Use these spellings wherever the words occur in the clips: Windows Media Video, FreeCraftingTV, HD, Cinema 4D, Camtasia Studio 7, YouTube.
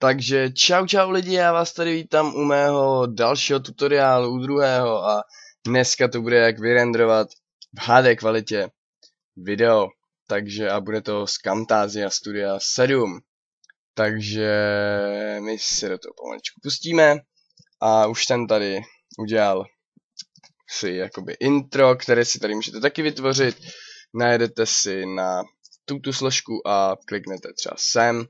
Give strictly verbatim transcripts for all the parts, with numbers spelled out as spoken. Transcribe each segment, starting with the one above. Takže čau čau lidi, já vás tady vítám u mého dalšího tutoriálu, u druhého, a dneska to bude, jak vyrenderovat v há dé kvalitě video. Takže a bude to z Camtasia Studio sedm. Takže my se do toho pomaličku pustíme a už jsem tady udělal si jakoby intro, které si tady můžete taky vytvořit. Najedete si na tuto složku a kliknete třeba sem.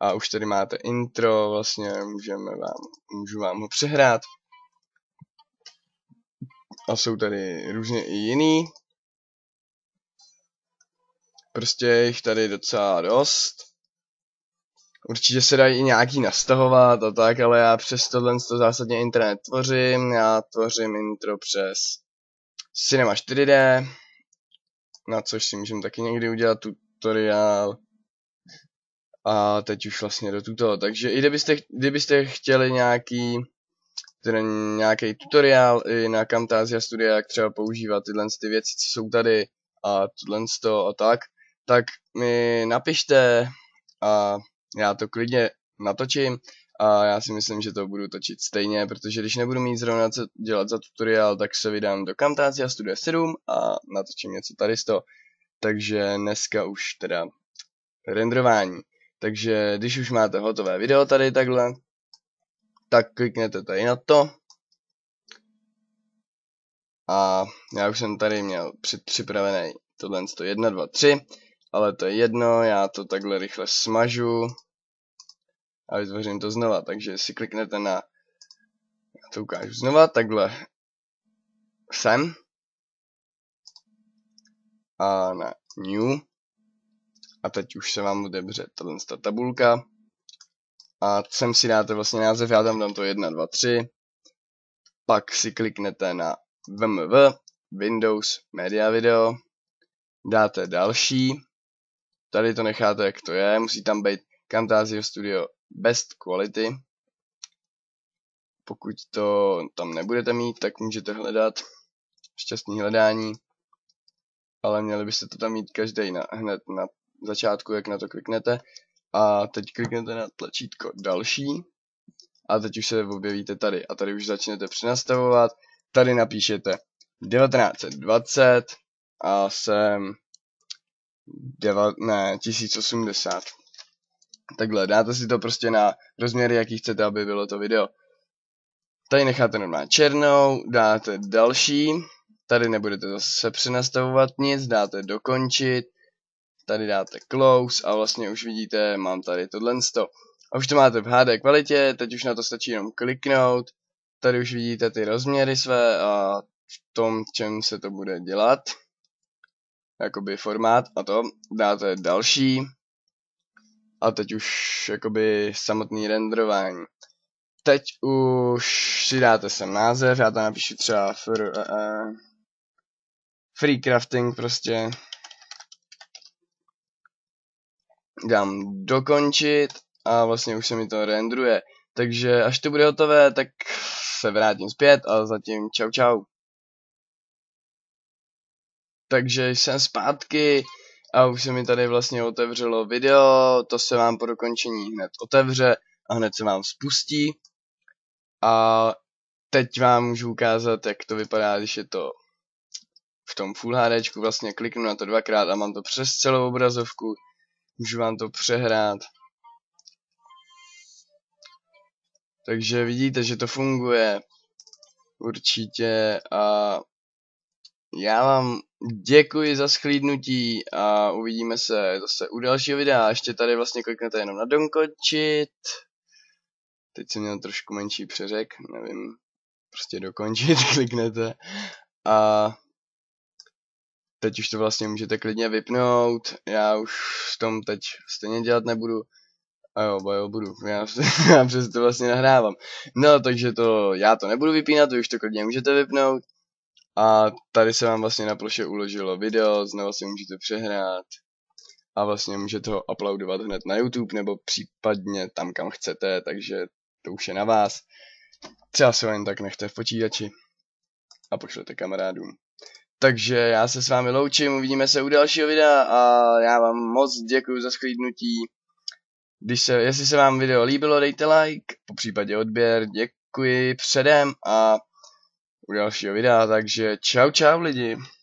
A už tady máte intro, vlastně můžeme vám, můžu vám ho přehrát. A jsou tady různě i jiný. Prostě jich tady docela dost. Určitě se dají i nějaký nastahovat a tak, ale já přes tohle to zásadně intro netvořím. Já tvořím intro přes Cinema čtyři dé, na což si můžeme taky někdy udělat tutoriál. A teď už vlastně do tuto. Takže i kdybyste, kdybyste chtěli nějaký, tedy nějaký tutoriál i na Camtasia Studio, jak třeba používat tyhle ty věci, co jsou tady a tohle to a tak, tak mi napište a já to klidně natočím. A já si myslím, že to budu točit stejně, protože když nebudu mít zrovna co dělat za tutoriál, tak se vydám do Camtasia Studio sedm a natočím něco tady z toho. Takže dneska už teda renderování. Takže když už máte hotové video tady takhle, tak kliknete tady na to. A já už jsem tady měl předpřipravený tohle sto jedna, dva, tři, ale to je jedno, já to takhle rychle smažu a vytvořím to znova. Takže si kliknete na, já to ukážu znova, takhle sem a na new. A teď už se vám odebře tato tabulka. A sem si dáte vlastně název, já tam dám to jedna, dva, tři. Pak si kliknete na W M V, Windows Media Video. Dáte další. Tady to necháte, jak to je. Musí tam být Camtasia Studio Best Quality. Pokud to tam nebudete mít, tak můžete hledat šťastné hledání. Ale měli byste to tam mít každý na, hned na začátku, jak na to kliknete, a teď kliknete na tlačítko další a teď už se objevíte tady a tady už začnete přenastavovat. Tady napíšete devatenáct dvacet a sem tisíc osmdesát. Takhle dáte si to prostě na rozměry, jaký chcete, aby bylo to video. Tady necháte normálně černou, dáte další, tady nebudete zase přenastavovat nic, dáte dokončit. Tady dáte close a vlastně už vidíte, mám tady tohle sto. A už to máte v há dé kvalitě, teď už na to stačí jenom kliknout. Tady už vidíte ty rozměry své a v tom, čem se to bude dělat. Jakoby formát a to. Dáte další. A teď už jakoby samotný renderování. Teď už si dáte sem název, já tam napíšu třeba fr, uh, free crafting prostě. Dám dokončit a vlastně už se mi to rendruje. Takže až to bude hotové, tak se vrátím zpět a zatím čau čau. Takže jsem zpátky a už se mi tady vlastně otevřelo video, to se vám po dokončení hned otevře a hned se vám spustí. A teď vám můžu ukázat, jak to vypadá, když je to v tom Full HDčku. Vlastně kliknu na to dvakrát a mám to přes celou obrazovku. Můžu vám to přehrát. Takže vidíte, že to funguje. Určitě. A já vám děkuji za shlédnutí a uvidíme se zase u dalšího videa. Ještě tady vlastně kliknete jenom na dokončit. Teď jsem měl trošku menší přeřek. Nevím. Prostě dokončit kliknete. A teď už to vlastně můžete klidně vypnout, já už v tom teď stejně dělat nebudu, a jo, bo jo, budu, já, já přes to vlastně nahrávám. No, takže to, já to nebudu vypínat, vy už to klidně můžete vypnout. A tady se vám vlastně na ploše uložilo video, znovu si můžete přehrát. A vlastně můžete ho uploadovat hned na YouTube, nebo případně tam, kam chcete, takže to už je na vás. Třeba se ho jen tak nechte v počítači a pošlete kamarádům. Takže já se s vámi loučím, uvidíme se u dalšího videa a já vám moc děkuji za shlédnutí. Když se, jestli se vám video líbilo, dejte like, popřípadě odběr, děkuji předem a u dalšího videa, takže čau čau lidi.